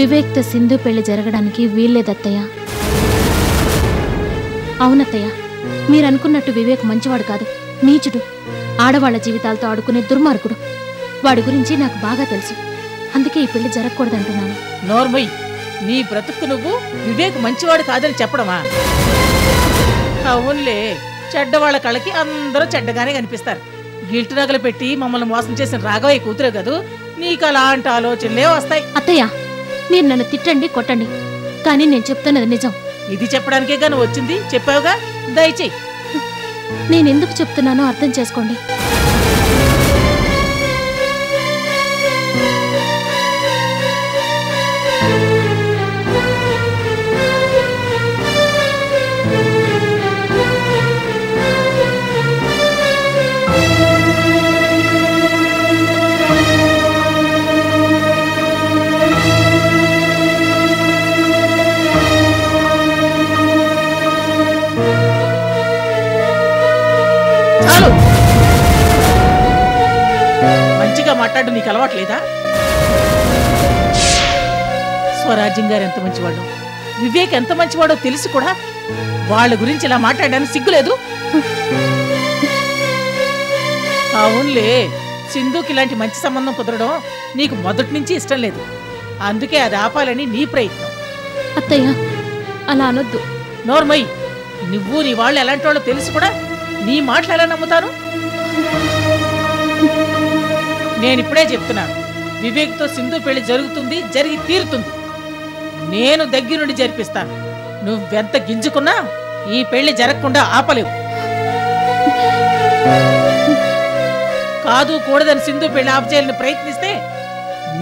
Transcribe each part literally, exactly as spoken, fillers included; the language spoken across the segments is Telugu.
వివేక్త సింధు పెళ్లి జరగడానికి వీల్లేదత్తయ్య. అవునత్తయ్య, మీరనుకున్నట్టు వివేక్ మంచివాడు కాదు, నీచుడు, ఆడవాళ్ల జీవితాలతో ఆడుకునే దుర్మార్గుడు. వాడి గురించి నాకు బాగా తెలుసు, అందుకే ఈ పెళ్లి జరగకూడదంటున్నాను. నోర్మై, నీ బ్రతుకు నువ్వు వివేక్ మంచివాడు కాదని చెప్పడమా? అవునులే, చెడ్డవాళ్ల కళ్ళకి అందరూ చెడ్డగానే కనిపిస్తారు. గిల్టు నగలు పెట్టి మమ్మల్ని మోసం చేసిన రాఘవయ్య కూతురు కదూ, నీకు అలాంటి ఆలోచనలే వస్తాయి. అత్తయ్య, మీరు నన్ను తిట్టండి కొట్టండి, కానీ నేను చెప్తున్నది నిజం. ఇది చెప్పడానికే గాని వచ్చింది, చెప్పావుగా, దయచేయి. నేను ఎందుకు చెప్తున్నానో అర్థం చేసుకోండి. మాట్లాడు, నీకు అలవాట్లేదా? స్వరాజ్యం గారు ఎంత మంచివాడో, వివేక్ ఎంత మంచివాడో తెలుసు కూడా వాళ్ళ గురించి ఇలా మాట్లాడడానికి సిగ్గులేదు. అవునులే, సింధుకి ఇలాంటి మంచి సంబంధం కుదరడం నీకు మొదటి నుంచి ఇష్టం లేదు, అందుకే అది ఆపాలని నీ ప్రయత్నం. అత్తయ్య, అలా అనొద్దు. నోర్మై, నువ్వు నీ వాళ్ళు ఎలాంటి వాళ్ళో తెలుసు కూడా నీ మాటలు ఎలా నమ్ముతాను? నేనిప్పుడే చెప్తున్నాను, వివేక్తో సింధు పెళ్లి జరుగుతుంది, జరిగి తీరుతుంది. నేను దగ్గరుండి జరిపిస్తాను. నువ్వెంత గింజుకున్నా ఈ పెళ్లి జరగకుండా ఆపలేవు. కాదు కూడదని సింధు పెళ్లి ఆపచేయాలని ప్రయత్నిస్తే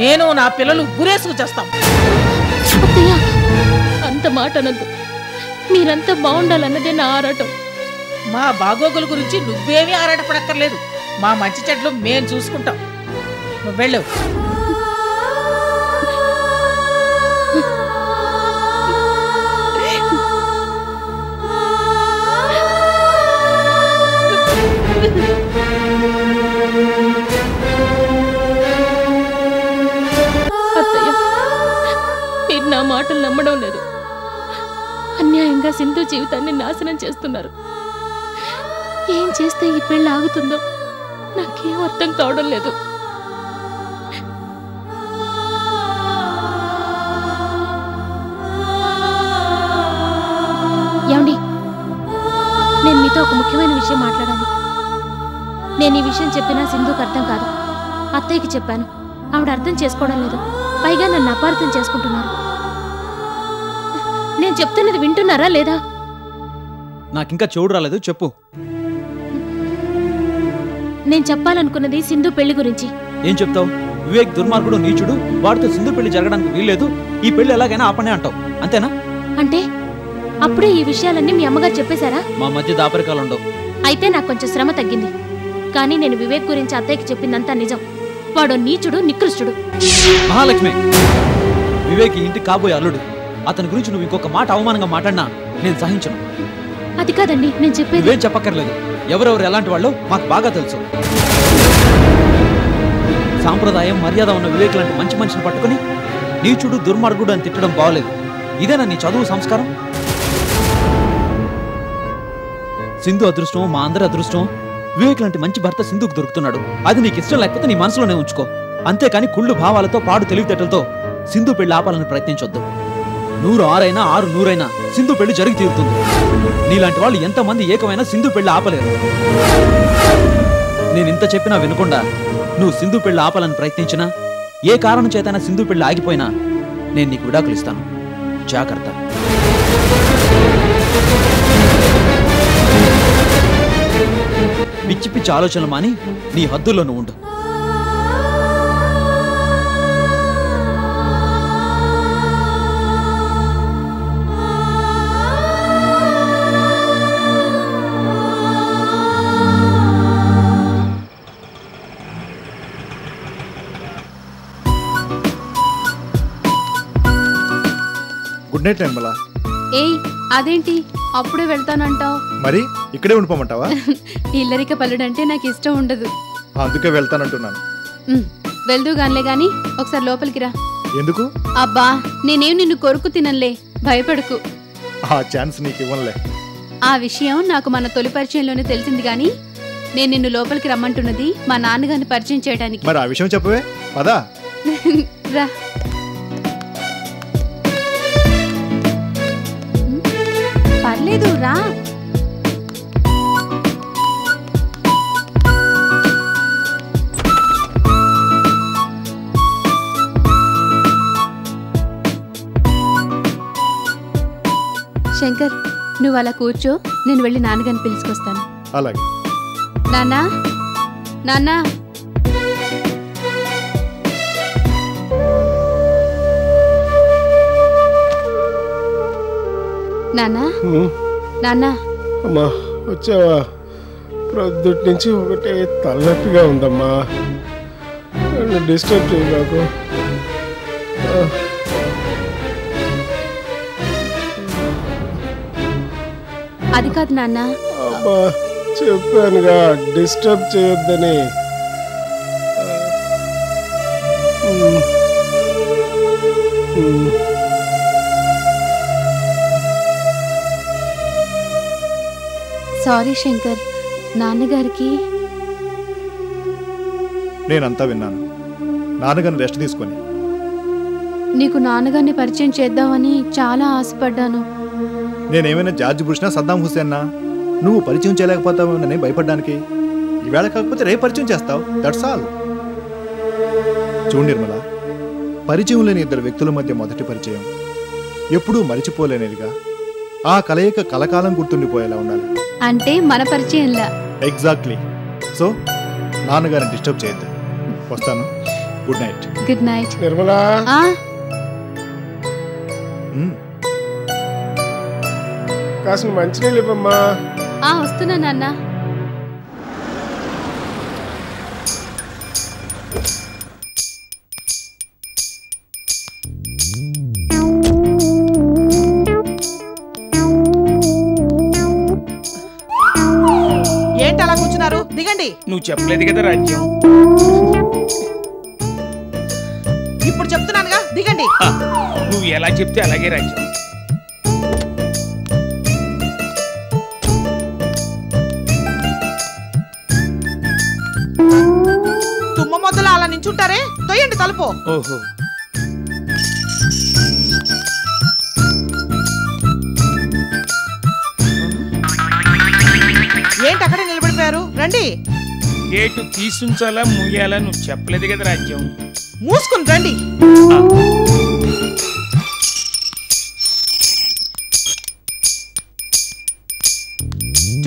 నేను నా పిల్లలు గురేసుకు చేస్తాం. అంత మాట అనద్దు, మీరంతా బాగుండాలన్నదే నా ఆరాటం. మా బాగోగుల గురించి నువ్వేమీ ఆరాటపడక్కర్లేదు, మా మంచి చెట్లు మేము చూసుకుంటాం. నువ్వు వెళ్ళు. అత్తయ్య, మీరు నా మాటలు నమ్మడం లేదు. అన్యాయంగా సింధు జీవితాన్ని నాశనం చేస్తున్నారు. ఏం చేస్తే ఈ పెళ్ళి ఆగుతుందో నాకేం అర్థం కావడం లేదు. ఏమండి, నేను మీతో ఒక ముఖ్యమైన విషయం మాట్లాడాలి. నేను ఈ విషయం చెప్పినా సింధుకు అర్థం కాదు. అత్తయ్యకి చెప్పాను, ఆవిడ అర్థం చేసుకోవడం లేదు, పైగా నన్ను అపార్థం చేసుకుంటున్నారు. నేను చెప్తున్నది వింటున్నారా లేదా? నాకింకా చూడు రాలేదు, చెప్పు. నేను చెప్పాలనుకున్నది సింధు పెళ్లి గురించి. ఏం చెప్తావు? వివేక్ దుర్మార్గుడు, నీచుడు, వాడితో సింధు పెళ్లి జరగడానికి వీల్లేదు, ఈ పెళ్లి ఎలాగైనా ఆపనే అంటావు, అంతేనా? అంటే అప్పుడే ఈ విషయాలన్నీ మీ అమ్మగారు చెప్పేశారా? మా మధ్య దాపరికాలు ఉండవు. అయితే నాకు కొంచెం శ్రమ తగ్గింది, కానీ నేను వివేక్ గురించి అత్తయ్యకి చెప్పిందంతా నిజం. వాడు నీచుడు, నికృష్టుడు. మహాలక్ష్మి, వివేక్ ఇంటి కాబోయే అల్లుడు. అతని గురించి నువ్వు ఇంకొక మాట అవమానంగా మాట్లాడినా నేను సహించను. అది కాదండి నేను చెప్పేది. ఏం చెప్పక్కర్లేదు, ఎవరెవరు ఎలాంటి వాళ్ళు మాకు బాగా తెలుసు. సాంప్రదాయం, మర్యాద ఉన్న వివేక్ లాంటి మంచి మనిషిని పట్టుకుని నీచుడు, దుర్మార్గుడు అని తిట్టడం బాగలేదు. ఇదేనా నీ చదువు సంస్కారం? సింధు అదృష్టం, మా అందరి అదృష్టం, వివేక్ లాంటి మంచి భర్త సింధుకు దొరుకుతున్నాడు. అది నీకు ఇష్టం లేకపోతే నీ మనసులోనే ఉంచుకో, అంతేకాని కుళ్ళు భావాలతో, పాడు తెలివితేటలతో సింధు పెళ్లి ఆపాలని ప్రయత్నించొద్దు. నూరు ఆరైనా ఆరు నూరైనా సింధు పెళ్లి జరిగి తీరుతుంది. నీలాంటి వాళ్ళు ఎంతమంది ఏకమైనా సింధు పెళ్లి ఆపలేరు. నేను ఇంత చెప్పినా వినకుండా నువ్వు సింధు పెళ్లి ఆపాలని ప్రయత్నించినా, ఏ కారణం చేతైనా సింధు పెళ్లి ఆగిపోయినా నేను నీకు విడాకులు ఇస్తాను. జాగ్రత్త. పిచ్చి పిచ్చి ఆలోచనలు మాని నీ హద్దుల్లో నువ్వు ఉండు. అదేంటి అప్పుడే వెళ్తానంటావు? మరి ఇక్కడే ఉండిపోమంటావా? ఇల్లరిక పల్లుడు అంటే నాకు ఇష్టం ఉండదు, అందుకే వెళ్తానంటున్నాను. వెళ్దూ గానిలే, గాని ఒకసారి లోపలికి రా. ఎందుకు? అబ్బా నేనేం నిన్ను కొరుకు తినలే, భయపడకు. ఆ ఛాన్స్ నీకు ఇవ్వనులే. ఆ విషయం నాకు మన తొలి పరిచయంలోనే తెలిసింది గాని నేను నిన్ను లోపలికి రమ్మంటున్నది మా నాన్నగారిని పరిచయం చేయడానికి. మరి ఆ విషయం చెప్పవే, పదా రా. పర్లేదు రా. శంకర్ నువ్వు అలా కూర్చో, నేను వెళ్ళి నాన్నగారిని పిలుచుకొస్తాను. అలాగే నాన్నా. నాన్నా నాన్నా నాన్నా. అమ్మా వచ్చావా? ప్రొద్దుటి నుంచి ఒకటే తలనొప్పిగా ఉందమ్మా, డిస్టర్బ్ చేయకు. అది కాదు నాన్న, చెప్పానుగా డిస్టర్బ్ చేయొద్దని. సారీ శంకర్, నాన్నగారికి. నేనంతా విన్నాను, నాన్నగారిని రెస్ట్ తీసుకొని. నీకు నాన్నగారిని పరిచయం చేద్దామని చాలా ఆశపడ్డాను. నేనేమైనా జార్జ్ బుష్నా, సద్దాం హుస్సేనా నువ్వు పరిచయం చేయలేకపోతావునని భయపడ్డానికి. ఈవేళ కాకపోతే రేపు పరిచయం చేస్తావు, దట్స్ ఆల్. చూడు నిర్మల, పరిచయం లేని ఇద్దరు వ్యక్తుల మధ్య మొదటి పరిచయం ఎప్పుడూ మరిచిపోలేనిదిగా, ఆ కలయిక కలకాలం గుర్తుండిపోయేలా ఉండాలి. అంటే మన పరిచయంలా. ఎగ్జాక్ట్లీ. సో నాన్నగారిని డిస్టర్బ్ చేయొద్దు, వస్తాను. Good night. Good night Nirmala. కాసిన మంచినీళ్ళు ఇవ్వమ్మా. వస్తున్నా నాన్న. ఏంటి అలా కూర్చున్నారు, దిగండి. నువ్వు చెప్పలేదు కదా రాజ్యం, ఇప్పుడు చెప్తున్నానుగా దిగండి. నువ్వు ఎలా చెప్తే అలాగే రాజ్యం. అలా నించుంటారే, తొయ్యండి తలుపు. ఓహో ఏంటి అక్కడ నిలబడిపోయారు, రండి. గేటు తీసుంచాలా ముయ్యాలా నువ్వు చెప్పలేదు కదా రాజ్యం. మూసుకుని రండి.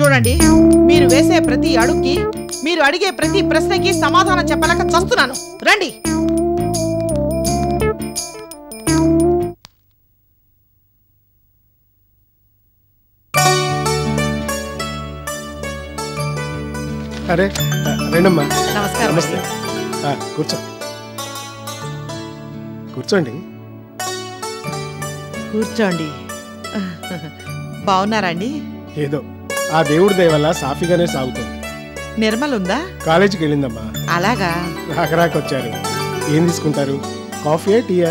చూడండి, మీరు వేసే ప్రతి అడుగుకి, మీరు అడిగే ప్రతి ప్రశ్నకి సమాధానం చెప్పలేక చస్తున్నాను. రండి. అరే రండమ్మా. నమస్కారం. నమస్తే. కూర్చో కూర్చోండి కూర్చోండి. బాగున్నారా అండి? ఏదో ఆ దేవుడి దయవల్ల సాఫీగానే సాగుతుంది. నిర్మల్ ఉందా? కాలేజీకి వెళ్ళిందమ్మా. అలాగా, రాకరాకొచ్చారు. ఏం తీసుకుంటారు, కాఫీయా టీయా?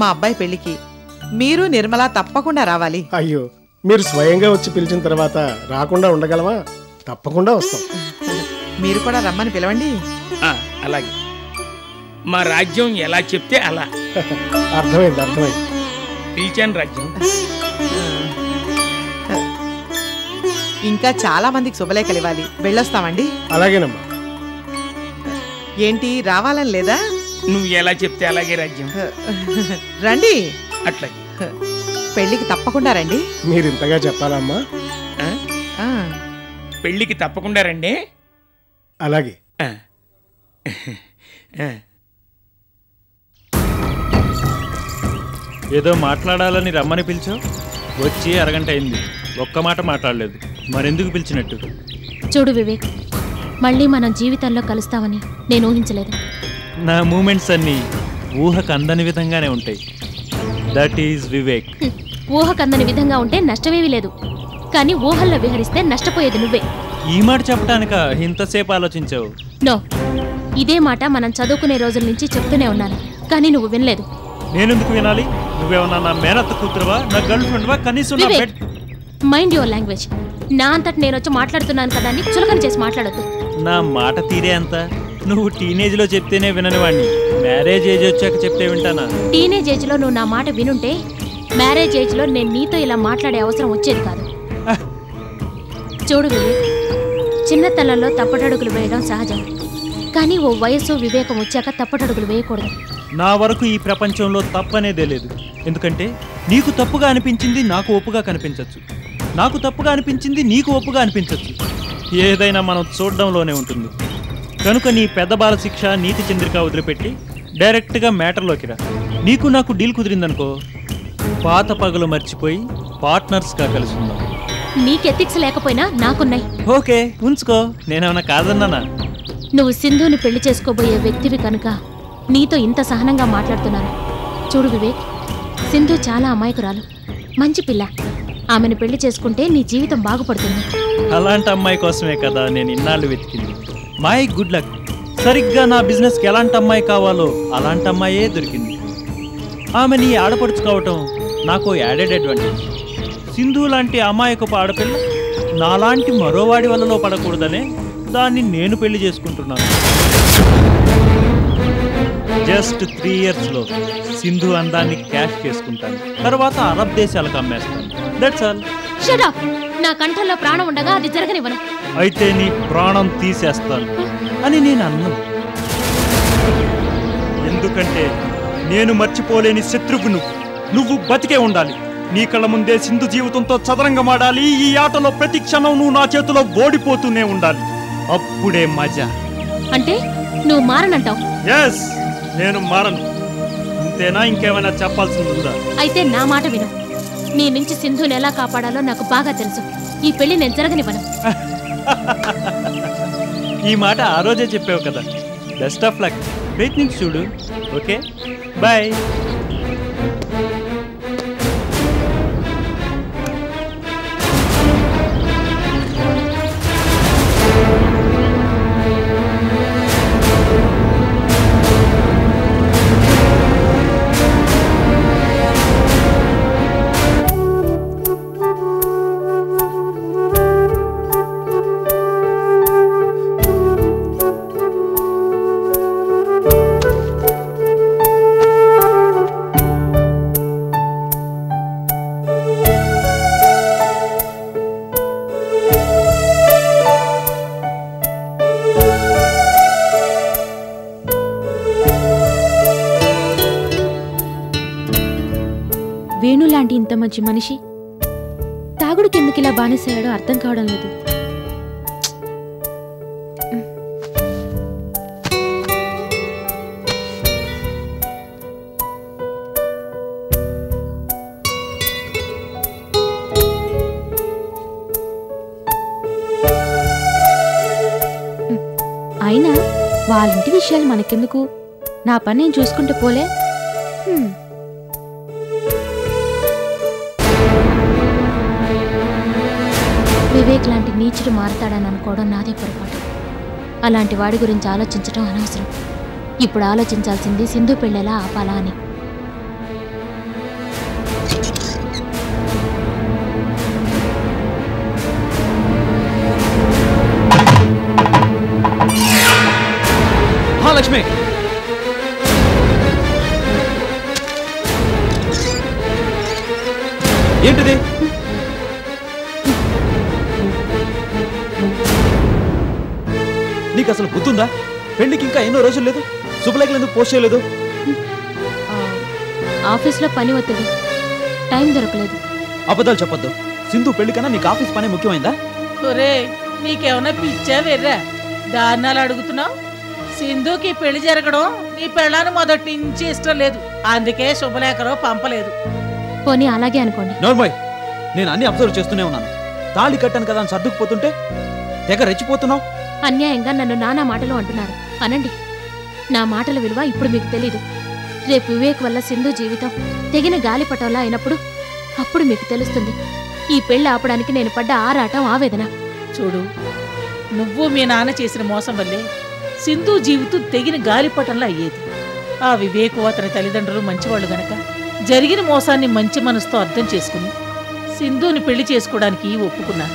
మా అబ్బాయి పెళ్లికి మీరు నిర్మల తప్పకుండా రావాలి. అయ్యో, మీరు స్వయంగా వచ్చి పిలిచిన తర్వాత రాకుండా ఉండగలమా? తప్పకుండా వస్తాం. మీరు కూడా రమ్మని పిలవండి. అలాగే. మా రాజ్యం ఎలా చెప్తే అలా. అర్థమైంది అర్థమైంది. పిలిచాను రాజ్యం. ఇంకా చాలా మందికి శుభలేఖలు ఇవ్వాలి, వెళ్ళొస్తామండి. అలాగేనమ్మా. ఏంటి రావాలని లేదా? నువ్వు ఎలా చెప్తే అలాగే రాజ్యం. రండి. అట్లాగే. పెళ్ళికి తప్పకుండా రండి. మీరు ఇంతగా చెప్పాలమ్మా. పెళ్ళికి తప్పకుండా రండి. అలాగే. ఏదో మాట్లాడాలని రమ్మని పిలిచావు, వచ్చి అరగంట అయింది, ఒక్క మాట మాట్లాడలేదు, మరెందుకు పిలిచినట్టు? చూడు వివేక్, మళ్ళీ మనం జీవితంలో కలుస్తామని నేను ఊహించలేదు. నా మూమెంట్స్ అన్నీ ఊహకు అందని విధంగానే ఉంటాయి. That is Vivek. ఊహకు అందని విధంగా ఉంటే నష్టమేమీ లేదు, కానీ ఊహల్లో విహరిస్తే నష్టపోయేది నువ్వే. ఈ మాట చెప్పడానిక ఇంతసేపు ఆలోచించావు? నో, ఇదే మాట మనం చదువుకునే రోజుల నుంచి చెప్తూనే ఉన్నాను, కానీ నువ్వు వినలేదు. నేనెందుకు వినాలి? నువ్వేమన్నా నా మేనత్త కూతురువా, నా గర్ల్ ఫ్రెండ్వా? కనీసం మైండ్ యువర్ లాంగ్వేజ్. నా అంతటి నేను వచ్చి మాట్లాడుతున్నాను కదా అని చులకన చేసి మాట్లాడద్దు. నా మాట తీరే అంత నువ్వు టీనేజ్లో చెప్తేనే విననివాడిని, మ్యారేజ్ ఏజ్ వచ్చాక చెప్తే వింటానా? టీనేజ్ ఏజ్లో నువ్వు నా మాట వినుంటే మ్యారేజ్ ఏజ్లో నేను నీతో ఇలా మాట్లాడే అవసరం వచ్చేది కాదు. చూడు వివేక్, చిన్నతనంలో తప్పటడుగులు వేయడం సహజం, కానీ ఓ వయస్సు వివేకం వచ్చాక తప్పటడుగులు వేయకూడదు. నా వరకు ఈ ప్రపంచంలో తప్పనేదే లేదు, ఎందుకంటే నీకు తప్పుగా అనిపించింది నాకు ఒప్పుగా కనిపించవచ్చు, నాకు తప్పుగా అనిపించింది నీకు ఒప్పుగా అనిపించవచ్చు. ఏదైనా మనం చూడడంలోనే ఉంటుంది. కనుక నీ పెద్ద బాల శిక్ష, నీతి చంద్రిక వదిలిపెట్టి డైరెక్ట్గా మ్యాటర్లోకి రా. నీకు నాకు డీల్ కుదిరిందనుకో, పాత పగలు మర్చిపోయి పార్ట్నర్స్గా కలుసుకుందాం. నీకెథిక్స్ లేకపోయినా నాకున్నాయి. ఓకే ఉంచుకో, నేనేమన్నా కాదన్నానా? నువ్వు సింధుని పెళ్లి చేసుకోబోయే వ్యక్తివి కనుక నీతో ఇంత సహనంగా మాట్లాడుతున్నాను. చూడు వివేక్, సింధు చాలా అమాయకురాలు, మంచి పిల్ల, ఆమెను పెళ్లి చేసుకుంటే నీ జీవితం బాగుపడుతుంది. అలాంటి అమ్మాయి కోసమే కదా నేను ఇన్నాళ్ళు వెతికింది. మై గుడ్ లక్, సరిగ్గా నా బిజినెస్కి ఎలాంటి అమ్మాయి కావాలో అలాంటి అమ్మాయే దొరికింది. ఆమెని ఆడపడుచుకోవటం నాకు యాడెడ్ అడ్వాంటేజ్. సింధు లాంటి అమాయకపు ఆడపిల్ల నాలాంటి మరోవాడి వలలో పడకూడదనే దాన్ని నేను పెళ్లి చేసుకుంటున్నాను. జస్ట్ త్రీ ఇయర్స్లో సింధు అందాన్ని క్యాష్ చేసుకుంటాను, తర్వాత అరబ్ దేశాలకు అమ్మేస్తాను. That's all. Shut up. నా కంఠంలో ప్రాణం ఉండగా అది జరగనివ్వను. అయితే నీ ప్రాణం తీసేస్తాను అని నేను అన్నాను, ఎందుకంటే నేను మర్చిపోలేని శత్రువు నువ్వు. నువ్వు బతికే ఉండాలి, నీ కళ్ళ ముందే సింధు జీవితంతో చదరంగమాడాలి. ఈ ఆటలో ప్రతి క్షణం నువ్వు నా చేతిలో ఓడిపోతూనే ఉండాలి, అప్పుడే మజా. అంటే నువ్వు మారనంటావు? ఎస్, నేను మారను. అంతేనా? ఇంకేమైనా చెప్పాల్సింది ఉందా? అయితే నా మాట విను. నీ నుంచి సింధుని ఎలా కాపాడాలో నాకు బాగా తెలుసు. ఈ పెళ్లి నేను జరగనివ్వను. ఈ మాట ఆ రోజే చెప్పావు కదా. Best of luck. వెయిటింగ్ చూడు. Okay, bye. వేణులాంటి ఇంత మంచి మనిషి తాగుడికి ఎందుకు ఇలా బానిసయ్యాడో అర్థం కావడం లేదు. అయినా వాళ్ళింటి విషయాలు మనకెందుకు, నా పని నేను చూసుకుంటే పోలే. వివేక్ లాంటి నీచుడు మారతాడని అనుకోవడం నాదే పొరపాటు. అలాంటి వాడి గురించి ఆలోచించడం అనవసరం. ఇప్పుడు ఆలోచించాల్సింది సింధు పెళ్ళేలా ఆపాలా అని. లక్ష్మి, ఏంటిది? నీకు అసలు గుర్తుందా? పెళ్లికి ఇంకా ఎన్నో రోజులు లేదు, శుభలేఖలు ఎందుకు పోస్ట్ చేయలేదు? ఆఫీస్లో పని ఒత్తిడి, టైం దొరకలేదు. అబద్ధాలు చెప్పొద్దు. సింధు పెళ్లి కన్నా నీకు ఆఫీస్ పని ముఖ్యమైందా? నీకేమైనా పిచ్చా వెర్రా? దారుణాలు అడుగుతున్నావు. సింధుకి పెళ్లి జరగడం నీ పెళ్ళాన్ని మొదటి నుంచి ఇష్టం లేదు, అందుకే శుభలేఖలో పంపలేదు. పోనీ అలాగే అనుకోండి. నోర్మోయ్, నేను అన్ని అబ్జర్వ్ చేస్తూనే ఉన్నాను. తాళి కట్టాను కదా అని సర్దుకుపోతుంటే తెగ రెచ్చిపోతున్నావు. అన్యాయంగా నన్ను నానా మాటలు అంటున్నారు. అనండి, నా మాటల విలువ ఇప్పుడు మీకు తెలీదు. రేపు వివేక్ వల్ల సింధు జీవితం తెగిన గాలిపటంలా అయినప్పుడు అప్పుడు మీకు తెలుస్తుంది ఈ పెళ్లి ఆపడానికి నేను పడ్డ ఆరాటం, ఆవేదన. చూడు, నువ్వు మీ నాన్న చేసిన మోసం వల్లే సింధు జీవితం తెగిన గాలిపటంలా అయ్యేది. ఆ వివేకు అతని తల్లిదండ్రులు మంచివాళ్ళు గనక జరిగిన మోసాన్ని మంచి మనసుతో అర్థం చేసుకుని సింధుని పెళ్లి చేసుకోవడానికి ఒప్పుకున్నాను.